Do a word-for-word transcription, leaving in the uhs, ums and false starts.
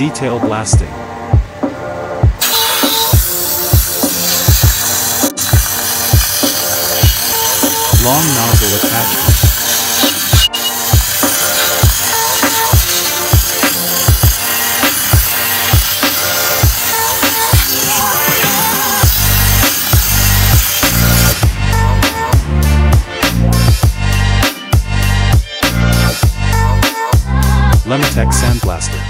detail blasting. Long nozzle attachment. Lematec sandblaster.